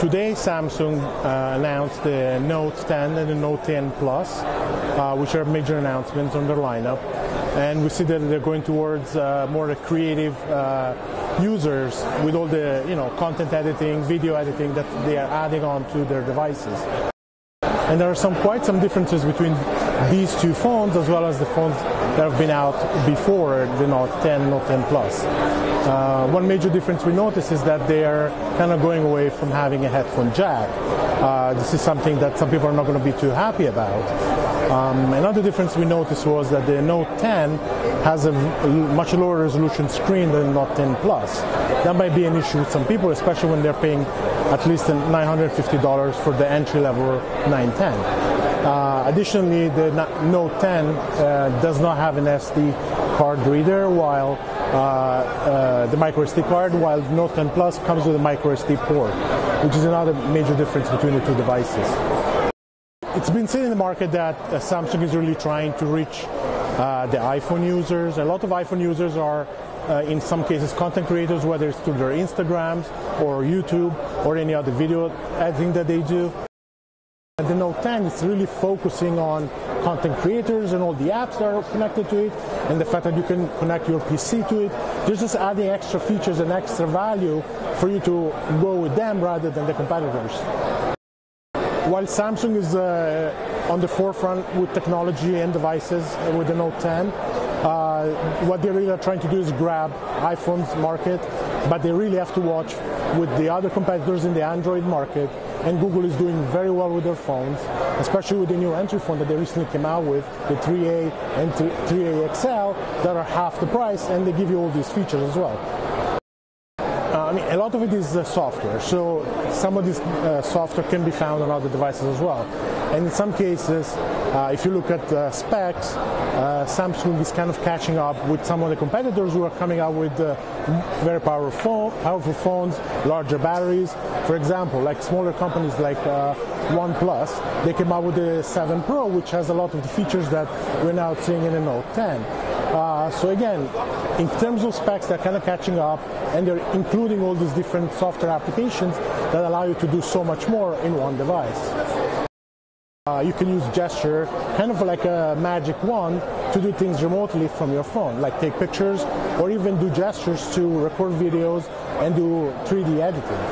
Today Samsung announced the Note 10 and the Note 10 Plus, which are major announcements on their lineup. And we see that they're going towards more creative users with all the content editing, video editing that they are adding on to their devices. And there are quite some differences between these two phones as well as the phones that have been out before the Note 10 and Note 10 Plus. One major difference we notice is that they are kind of going away from having a headphone jack. This is something that some people are not going to be too happy about. Another difference we noticed was that the Note 10 has a much lower resolution screen than the Note 10 Plus. That might be an issue with some people, especially when they're paying at least $950 for the entry-level 910. Additionally, the Note 10 does not have an SD card reader, while the micro SD card, while the Note 10 Plus comes with a micro SD port, which is another major difference between the two devices. It's been said in the market that Samsung is really trying to reach the iPhone users. A lot of iPhone users are in some cases content creators, whether it's through their Instagrams or YouTube or any other video editing that they do. And the Note 10 is really focusing on content creators and all the apps that are connected to it, and the fact that you can connect your PC to it. They're just adding extra features and extra value for you to go with them rather than the competitors. While Samsung is on the forefront with technology and devices with the Note 10, what they really are trying to do is grab iPhone's market, but they really have to watch with the other competitors in the Android market. And Google is doing very well with their phones, especially with the new entry phone that they recently came out with, the 3A and 3A XL, that are half the price, and they give you all these features as well. I mean, a lot of it is software, so some of this software can be found on other devices as well. And in some cases, if you look at specs, Samsung is kind of catching up with some of the competitors who are coming out with very powerful phones, larger batteries. For example, like smaller companies like OnePlus, they came out with the 7 Pro, which has a lot of the features that we're now seeing in the Note 10. So again, in terms of specs, they're kind of catching up, and they're including all these different software applications that allow you to do so much more in one device. You can use gesture, kind of like a magic wand, to do things remotely from your phone, like take pictures or even do gestures to record videos and do 3D editing.